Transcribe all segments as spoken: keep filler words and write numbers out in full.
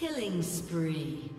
Killing spree.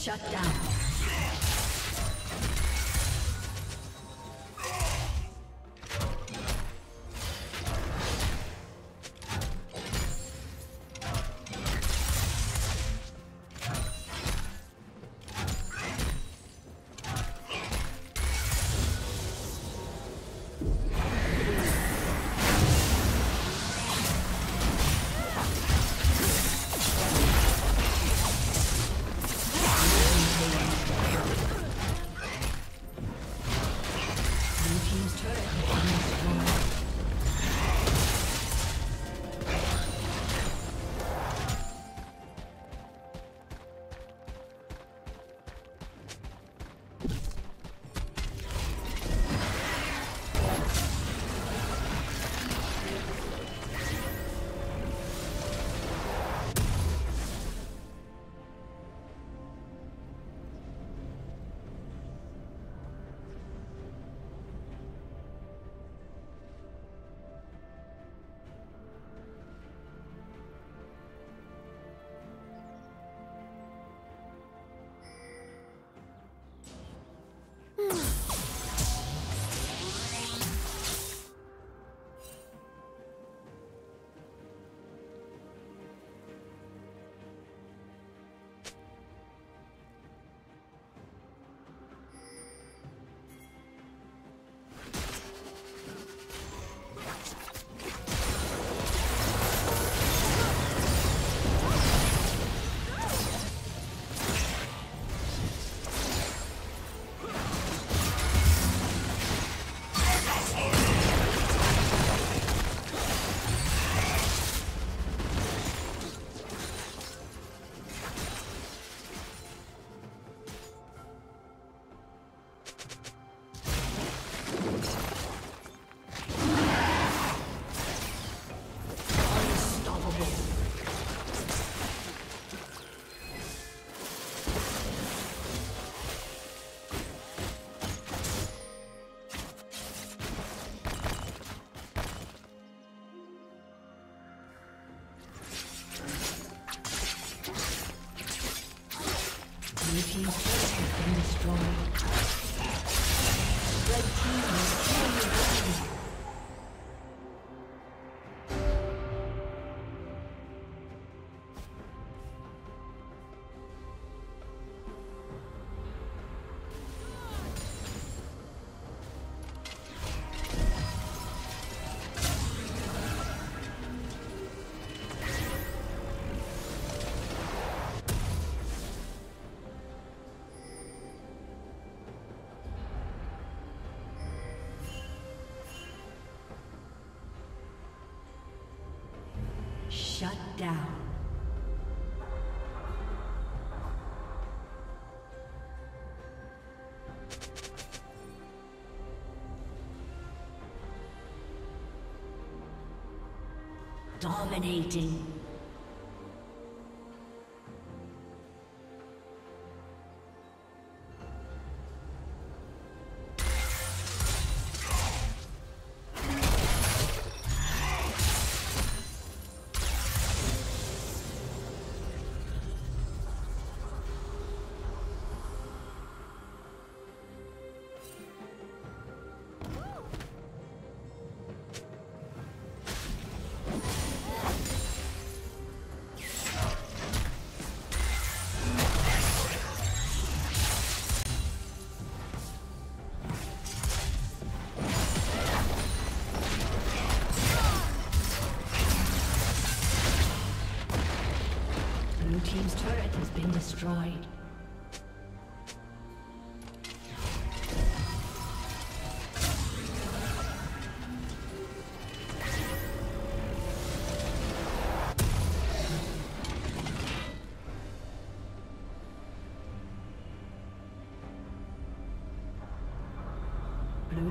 Shut down. Shut down. Dominating. Team's turret has been destroyed. Blue